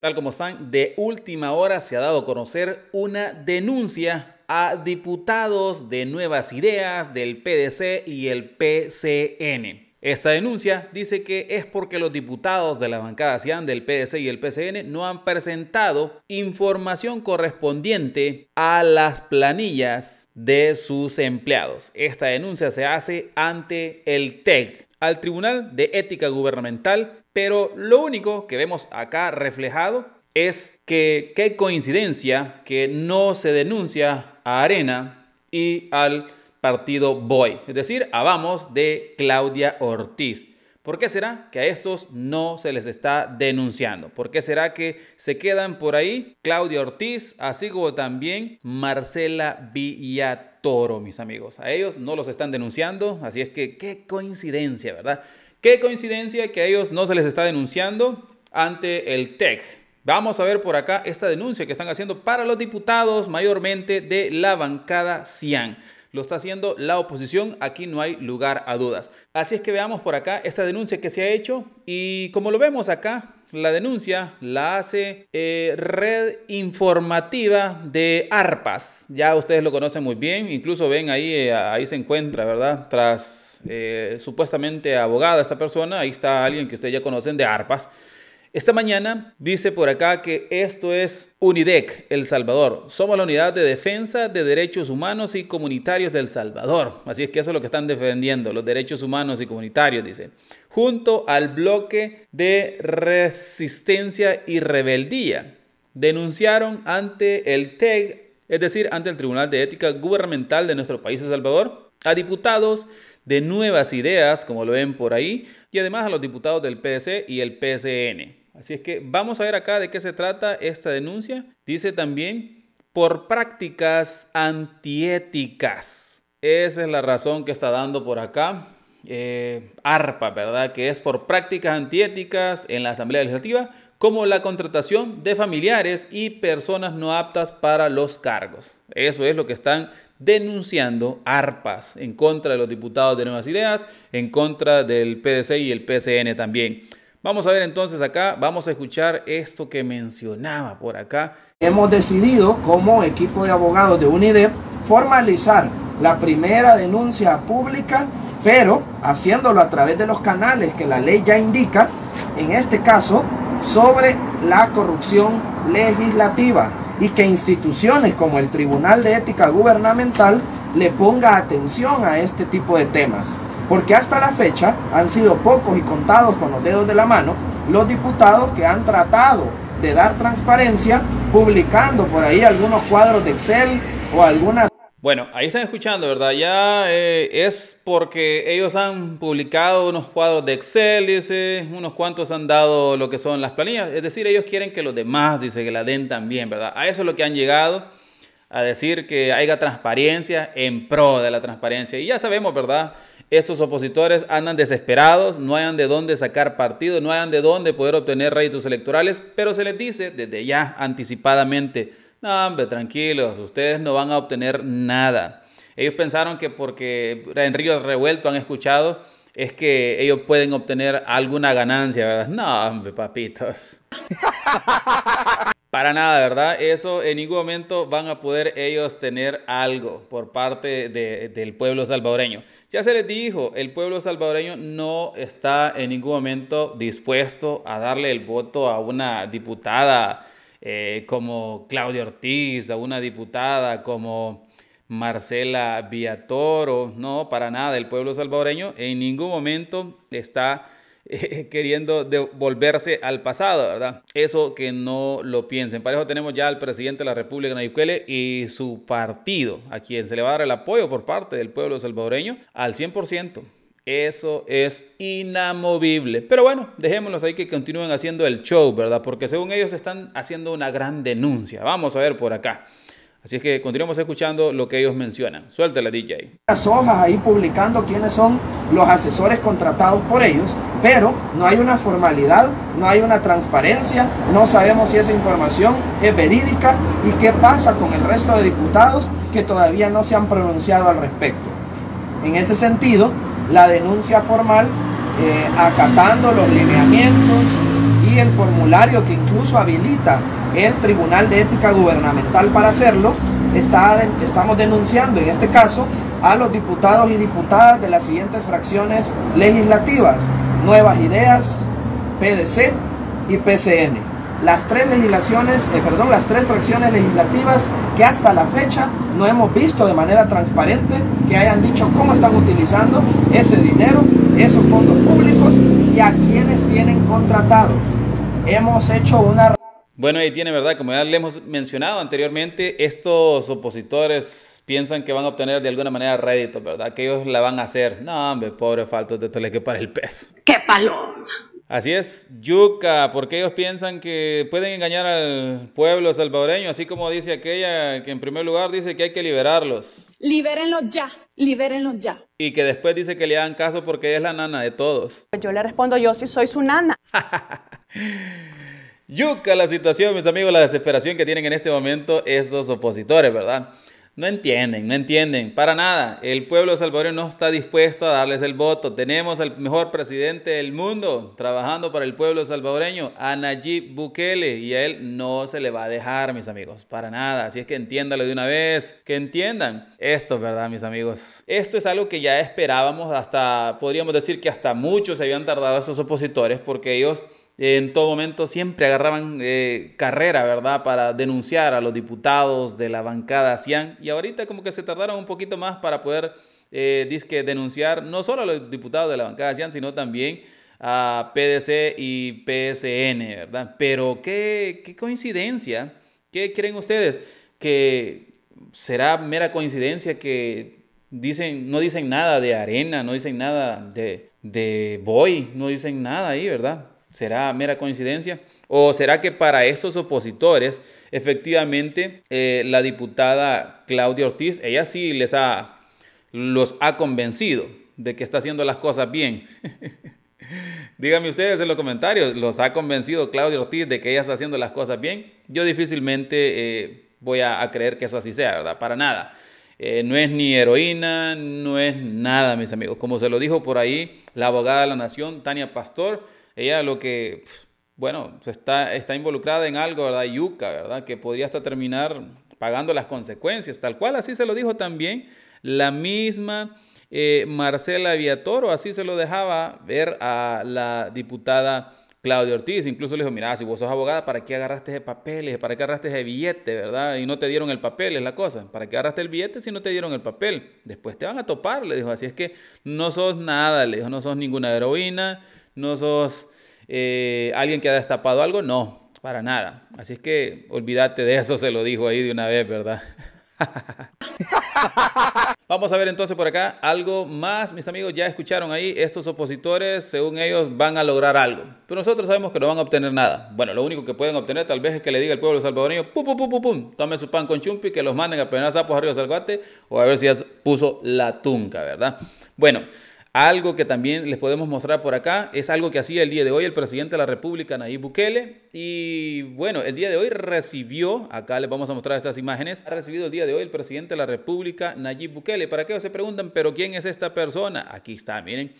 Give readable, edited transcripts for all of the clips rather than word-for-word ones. Tal como están, de última hora se ha dado a conocer una denuncia a diputados de Nuevas Ideas, del PDC y el PCN. Esta denuncia dice que es porque los diputados de la bancada CIAN, del PDC y el PCN no han presentado información correspondiente a las planillas de sus empleados. Esta denuncia se hace ante el TEG, al Tribunal de Ética Gubernamental, pero lo único que vemos acá reflejado es que qué coincidencia que no se denuncia a Arena y al partido Boy, es decir, a Vamos de Claudia Ortiz. ¿Por qué será que a estos no se les está denunciando? ¿Por qué será que se quedan por ahí Claudia Ortiz, así como también Marcela Villatoro, mis amigos? A ellos no los están denunciando, así es que qué coincidencia, ¿verdad? Qué coincidencia que a ellos no se les está denunciando ante el TEC. Vamos a ver por acá esta denuncia que están haciendo para los diputados mayormente de la bancada CIAN. Lo está haciendo la oposición, aquí no hay lugar a dudas. Así es que veamos por acá esta denuncia que se ha hecho y como lo vemos acá, la denuncia la hace Red Informativa de ARPAS. Ya ustedes lo conocen muy bien, incluso ven ahí, ahí se encuentra, ¿verdad? Tras supuestamente abogada esta persona, ahí está alguien que ustedes ya conocen de ARPAS. Esta mañana dice por acá que esto es UNIDEHC, El Salvador. Somos la unidad de defensa de derechos humanos y comunitarios del Salvador. Así es que eso es lo que están defendiendo, los derechos humanos y comunitarios, dice. Junto al bloque de resistencia y rebeldía, denunciaron ante el TEG, es decir, ante el Tribunal de Ética Gubernamental de nuestro país, El Salvador, a diputados de Nuevas Ideas, como lo ven por ahí, y además a los diputados del PDC y el PCN. Así es que vamos a ver acá de qué se trata esta denuncia. Dice también, por prácticas antiéticas. Esa es la razón que está dando por acá ARPA, ¿verdad? Que es por prácticas antiéticas en la Asamblea Legislativa, como la contratación de familiares y personas no aptas para los cargos. Eso es lo que están denunciando ARPAS en contra de los diputados de Nuevas Ideas, en contra del PDC y el PCN también. Vamos a ver entonces acá, vamos a escuchar esto que mencionaba por acá. Hemos decidido como equipo de abogados de UNIDEP formalizar la primera denuncia pública, pero haciéndolo a través de los canales que la ley ya indica, en este caso sobre la corrupción legislativa, y que instituciones como el Tribunal de Ética Gubernamental le ponga atención a este tipo de temas, porque hasta la fecha han sido pocos y contados con los dedos de la mano los diputados que han tratado de dar transparencia publicando por ahí algunos cuadros de Excel o algunas... Bueno, ahí están escuchando, ¿verdad? Ya es porque ellos han publicado unos cuadros de Excel, dice, unos cuantos han dado lo que son las planillas. Es decir, ellos quieren que los demás, dice, que la den también, ¿verdad? A eso es lo que han llegado, a decir que haya transparencia en pro de la transparencia. Y ya sabemos, ¿verdad? Estos opositores andan desesperados, no hayan de dónde sacar partido, no hayan de dónde poder obtener réditos electorales, pero se les dice desde ya anticipadamente, no, hombre, tranquilos, ustedes no van a obtener nada. Ellos pensaron que porque en Río Revuelto han escuchado, es que ellos pueden obtener alguna ganancia, ¿verdad? No, hombre, papitos. Para nada, ¿verdad? Eso en ningún momento van a poder ellos tener algo por parte del pueblo salvadoreño. Ya se les dijo, el pueblo salvadoreño no está en ningún momento dispuesto a darle el voto a una diputada como Claudia Ortiz, a una diputada como Marcela Villatoro. No, para nada, el pueblo salvadoreño en ningún momento está queriendo devolverse al pasado, ¿verdad? Eso que no lo piensen. Para eso tenemos ya al presidente de la República, Nayib Bukele, y su partido, a quien se le va a dar el apoyo por parte del pueblo salvadoreño al 100%. Eso es inamovible. Pero bueno, dejémoslos ahí que continúen haciendo el show, ¿verdad? Porque según ellos están haciendo una gran denuncia. Vamos a ver por acá. Así es que continuemos escuchando lo que ellos mencionan. Suéltale, DJ. Las hojas ahí publicando quiénes son los asesores contratados por ellos, pero no hay una formalidad, no hay una transparencia, no sabemos si esa información es verídica y qué pasa con el resto de diputados que todavía no se han pronunciado al respecto. En ese sentido, la denuncia formal, acatando los lineamientos y el formulario que incluso habilita el Tribunal de Ética Gubernamental para hacerlo, estamos denunciando en este caso a los diputados y diputadas de las siguientes fracciones legislativas: Nuevas Ideas, PDC y PCN. Las tres fracciones legislativas que hasta la fecha no hemos visto de manera transparente que hayan dicho cómo están utilizando ese dinero, esos fondos públicos y a quienes tienen contratados. Hemos hecho una... Bueno, ahí tiene, ¿verdad? Como ya le hemos mencionado anteriormente, estos opositores piensan que van a obtener de alguna manera réditos, ¿verdad? Que ellos la van a hacer. No, hombre, pobre faltos de toleque para el peso. ¡Qué paloma! Así es, yuca, porque ellos piensan que pueden engañar al pueblo salvadoreño, así como dice aquella que en primer lugar dice que hay que liberarlos. Libérenlos ya, libérenlos ya. Y que después dice que le hagan caso porque es la nana de todos. Pues yo le respondo, yo sí soy su nana. Yuca la situación, mis amigos, la desesperación que tienen en este momento estos opositores, ¿verdad? No entienden para nada. El pueblo salvadoreño no está dispuesto a darles el voto. Tenemos al mejor presidente del mundo trabajando para el pueblo salvadoreño, a Nayib Bukele, y a él no se le va a dejar, mis amigos, para nada. Así es que entiéndalo de una vez, que entiendan esto, ¿verdad, mis amigos? Esto es algo que ya esperábamos, hasta podríamos decir que hasta muchos se habían tardado estos opositores, porque ellos en todo momento siempre agarraban carrera, ¿verdad?, para denunciar a los diputados de la bancada CIAN. Y ahorita como que se tardaron un poquito más para poder dizque denunciar no solo a los diputados de la bancada CIAN, sino también a PDC y PSN, ¿verdad? Pero qué coincidencia. ¿Qué creen ustedes? ¿Que será mera coincidencia que no dicen nada de Arena, no dicen nada de Boy, no dicen nada ahí, ¿verdad? ¿Será mera coincidencia? ¿O será que para estos opositores, efectivamente, la diputada Claudia Ortiz, ella sí los ha convencido de que está haciendo las cosas bien? Díganme ustedes en los comentarios, ¿los ha convencido Claudia Ortiz de que ella está haciendo las cosas bien? Yo difícilmente voy a creer que eso así sea, ¿verdad? Para nada. No es ni heroína, no es nada, mis amigos. Como se lo dijo por ahí la abogada de la Nación, Tania Pastor, ella lo que, bueno, está involucrada en algo, ¿verdad? Yuca, ¿verdad? Que podría hasta terminar pagando las consecuencias, tal cual. Así se lo dijo también la misma Marcela Villatoro. Así se lo dejaba ver a la diputada Claudia Ortiz. Incluso le dijo, mira, si vos sos abogada, ¿para qué agarraste de papeles? ¿Para qué agarraste de billete, verdad? Y no te dieron el papel, es la cosa. ¿Para qué agarraste el billete si no te dieron el papel? Después te van a topar, le dijo. Así es que no sos nada, le dijo. No sos ninguna heroína. No sos alguien que ha destapado algo, no, para nada. Así es que olvídate de eso, se lo dijo ahí de una vez, ¿verdad? Vamos a ver entonces por acá algo más, mis amigos. Ya escucharon ahí, estos opositores, según ellos, van a lograr algo. Pero nosotros sabemos que no van a obtener nada. Bueno, lo único que pueden obtener tal vez es que le diga al pueblo salvadoreño, pum, pum, pum, pum, pum, tomen su pan con chumpi, que los manden a penar sapos arriba de Salguate, o a ver si ya puso la tunca, ¿verdad? Bueno, algo que también les podemos mostrar por acá es algo que hacía el día de hoy el presidente de la República, Nayib Bukele. Y bueno, el día de hoy recibió, acá les vamos a mostrar estas imágenes, ha recibido el día de hoy el presidente de la República, Nayib Bukele. Para que se preguntan, ¿pero quién es esta persona? Aquí está, miren.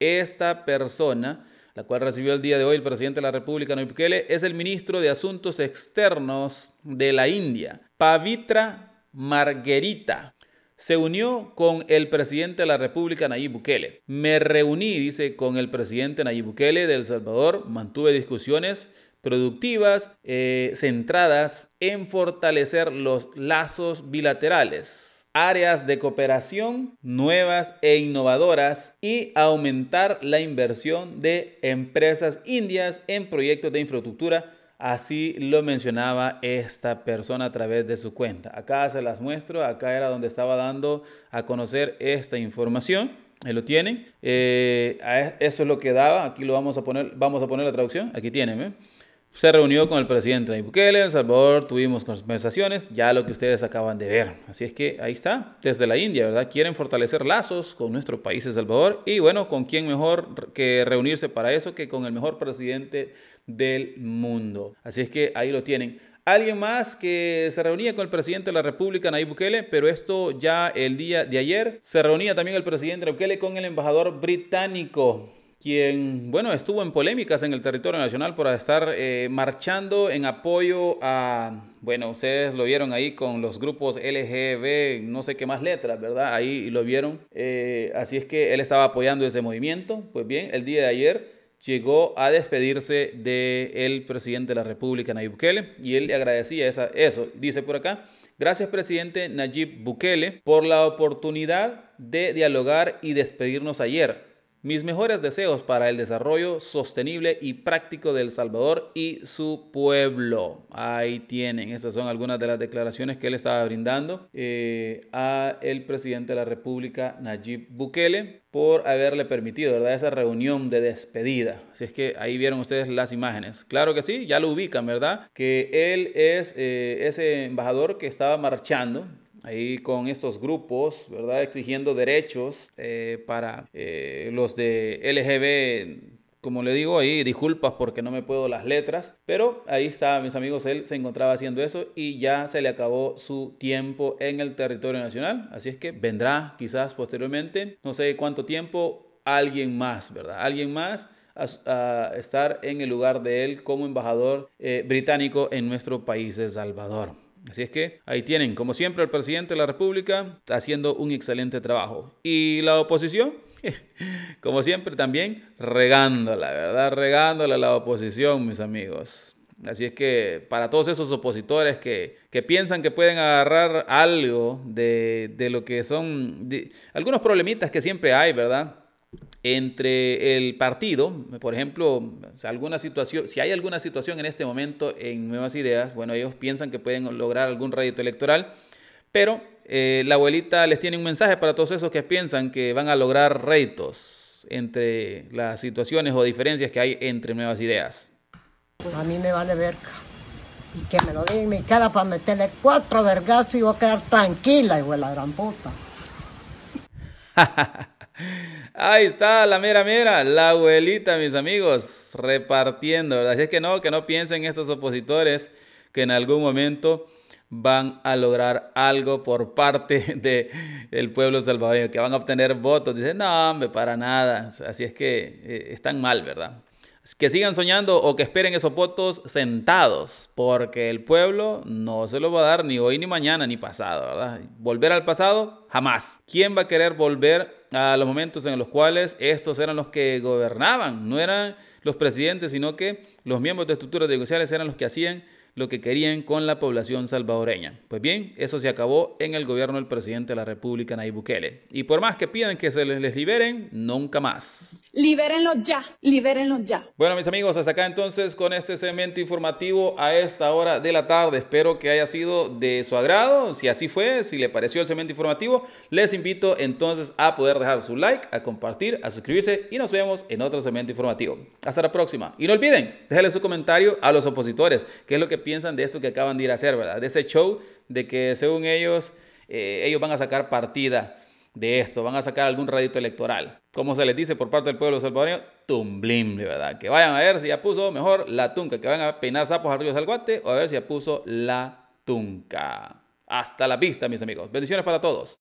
Esta persona, la cual recibió el día de hoy el presidente de la República, Nayib Bukele, es el ministro de Asuntos Externos de la India, Pabitra Margherita. Se unió con el presidente de la República, Nayib Bukele. Me reuní, dice, con el presidente Nayib Bukele de El Salvador. Mantuve discusiones productivas, centradas en fortalecer los lazos bilaterales, áreas de cooperación nuevas e innovadoras y aumentar la inversión de empresas indias en proyectos de infraestructura. Así lo mencionaba esta persona a través de su cuenta. Acá se las muestro, acá era donde estaba dando a conocer esta información. Ahí lo tienen. Eso es lo que daba. Aquí lo vamos a poner la traducción. Aquí tienen, ¿eh? Se reunió con el presidente Nayib Bukele, El Salvador, tuvimos conversaciones, ya lo que ustedes acaban de ver. Así es que ahí está, desde la India, ¿verdad? Quieren fortalecer lazos con nuestro país, El Salvador, y bueno, ¿con quién mejor que reunirse para eso que con el mejor presidente del mundo? Así es que ahí lo tienen. Alguien más que se reunía con el presidente de la República, Nayib Bukele, pero esto ya el día de ayer, se reunía también el presidente Bukele con el embajador británico. quien, bueno, estuvo en polémicas en el territorio nacional por estar marchando en apoyo a, bueno, ustedes lo vieron ahí con los grupos LGB, no sé qué más letras, ¿verdad? Ahí lo vieron. Así es que él estaba apoyando ese movimiento. Pues bien, el día de ayer llegó a despedirse del presidente de la República, Nayib Bukele, y él le agradecía eso. Dice por acá: gracias, presidente Nayib Bukele, por la oportunidad de dialogar y despedirnos ayer. Mis mejores deseos para el desarrollo sostenible y práctico de El Salvador y su pueblo. Ahí tienen. Estas son algunas de las declaraciones que él estaba brindando a el presidente de la República, Nayib Bukele, por haberle permitido, ¿verdad?, esa reunión de despedida. Así es que ahí vieron ustedes las imágenes. Claro que sí, ya lo ubican, ¿verdad? Que él es ese embajador que estaba marchando ahí con estos grupos, ¿verdad?, exigiendo derechos para los de LGB. Como le digo ahí, disculpas porque no me puedo las letras, pero ahí está, mis amigos, él se encontraba haciendo eso y ya se le acabó su tiempo en el territorio nacional. Así es que vendrá quizás posteriormente, no sé cuánto tiempo, alguien más, ¿verdad? Alguien más a estar en el lugar de él como embajador británico en nuestro país, El Salvador. Así es que ahí tienen, como siempre, el presidente de la República está haciendo un excelente trabajo. Y la oposición, como siempre, también regándola, ¿verdad? Regándola la oposición, mis amigos. Así es que para todos esos opositores que piensan que pueden agarrar algo de lo que son algunos problemitas que siempre hay, ¿verdad?, entre el partido, por ejemplo, alguna situación, si hay alguna situación en este momento en Nuevas Ideas, bueno, ellos piensan que pueden lograr algún rédito electoral, pero la abuelita les tiene un mensaje para todos esos que piensan que van a lograr réditos entre las situaciones o diferencias que hay entre Nuevas Ideas. Pues a mí me vale verga, y que me lo digan en mi cara para meterle 4 vergazos y voy a quedar tranquila, hijo de la gran puta. Ahí está la mera mera, la abuelita, mis amigos, repartiendo, ¿verdad? Así es que no piensen estos opositores que en algún momento van a lograr algo por parte del pueblo salvadoreño, que van a obtener votos. Dicen, no, hombre, para nada. Así es que están mal, ¿verdad? Que sigan soñando o que esperen esos votos sentados, porque el pueblo no se lo va a dar ni hoy, ni mañana, ni pasado, ¿verdad? Volver al pasado, jamás. ¿Quién va a querer volver a los momentos en los cuales estos eran los que gobernaban? No eran los presidentes, sino que los miembros de estructuras negociales eran los que hacían lo que querían con la población salvadoreña. Pues bien, eso se acabó en el gobierno del presidente de la República, Nayib Bukele. Y por más que pidan que se les liberen, nunca más. Libérenlos ya, libérenlos ya. Bueno, mis amigos, hasta acá entonces con este segmento informativo a esta hora de la tarde. Espero que haya sido de su agrado. Si así fue, si le pareció el segmento informativo, les invito entonces a poder dejar su like, a compartir, a suscribirse y nos vemos en otro segmento informativo. Hasta la próxima. Y no olviden, déjenle su comentario a los opositores, que es lo que piensan de esto que acaban de ir a hacer, ¿verdad? De ese show de que según ellos, ellos van a sacar partida de esto, van a sacar algún rédito electoral. Como se les dice por parte del pueblo salvadoreño, tumblim, ¿verdad? Que vayan a ver si ya puso mejor la tunca, que van a peinar sapos al río Salguate o a ver si ya puso la tunca. Hasta la vista, mis amigos. Bendiciones para todos.